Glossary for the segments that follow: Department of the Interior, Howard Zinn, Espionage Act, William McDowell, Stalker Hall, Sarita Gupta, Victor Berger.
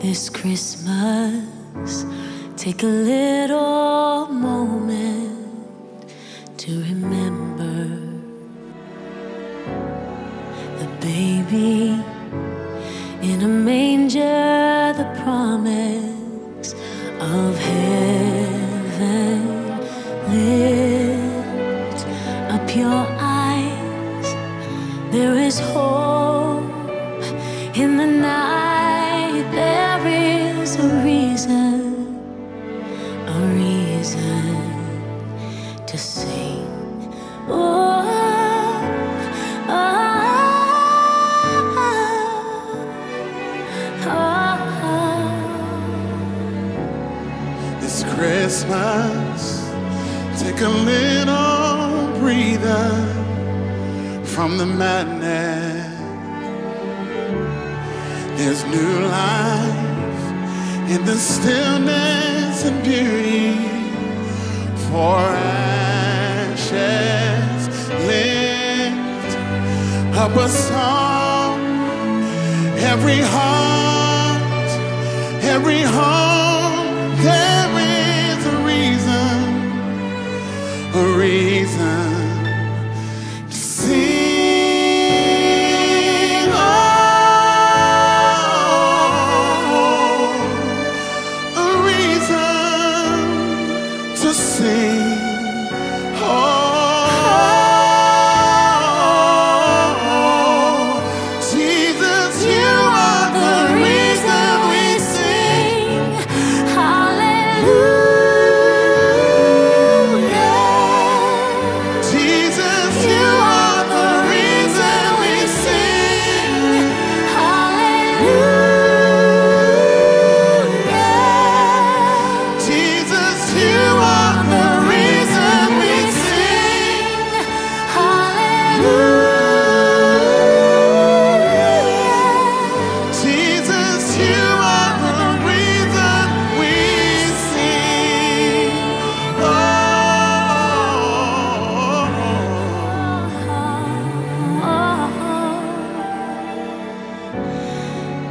This Christmas, take a little moment to remember the baby in a manger, the promise of heaven lift up your eyes. There is hope in the night. There is a reason to sing. This Christmas, take a little breather from the madness. There's new life in the stillness and beauty, for ashes lift up a song. Every heart, there is a reason.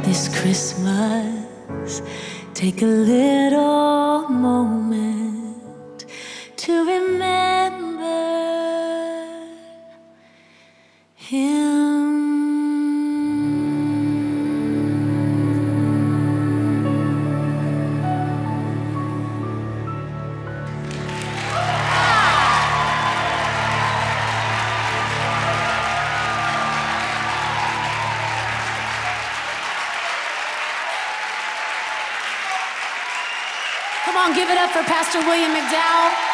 This Christmas, take a little moment to remember him. Come on, give it up for Pastor William McDowell.